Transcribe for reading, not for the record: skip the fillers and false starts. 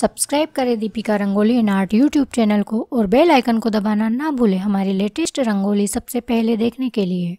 Subscribe करें Deepika rangoli and art YouTube channel को और बेल आइकन को दबाना ना भूलें हमारी लेटेस्ट रंगोली सबसे पहले देखने के लिए।